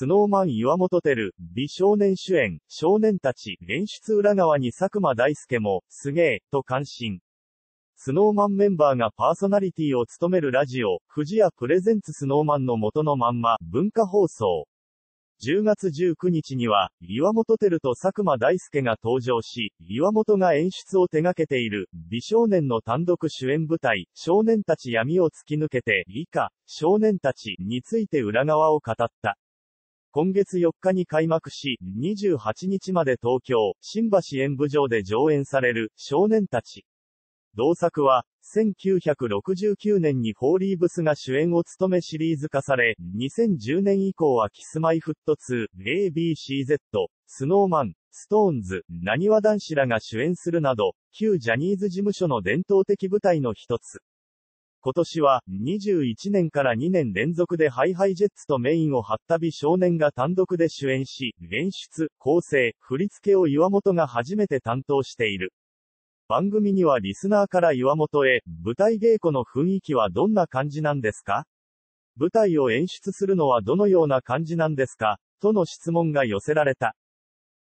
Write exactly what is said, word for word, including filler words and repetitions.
スノーマン岩本てる、美少年主演、少年たち、演出裏側に佐久間大介も、すげえ、と感心。スノーマンメンバーがパーソナリティを務めるラジオ、富士屋プレゼンツスノーマンの元のまんま、文化放送。じゅうがつじゅうくにちには、岩本てると佐久間大介が登場し、岩本が演出を手掛けている、美少年の単独主演舞台、少年たち闇を突き抜けて、以下、少年たちについて裏側を語った。今月よっかに開幕し、にじゅうはちにちまで東京、新橋演舞場で上演される、少年たち。同作は、せんきゅうひゃくろくじゅうきゅうねんにホーリーブスが主演を務めシリーズ化され、にせんじゅうねん以降はキスマイフットツー、エービーシーゼット、スノーマン、ストーンズ、なにわ男子らが主演するなど、旧ジャニーズ事務所の伝統的舞台の一つ。今年は、にじゅういちねんからにねん連続でHiHiJetsとメインを張った美少年が単独で主演し、演出、構成、振り付けを岩本が初めて担当している。番組にはリスナーから岩本へ、舞台稽古の雰囲気はどんな感じなんですか？舞台を演出するのはどのような感じなんですか？との質問が寄せられた。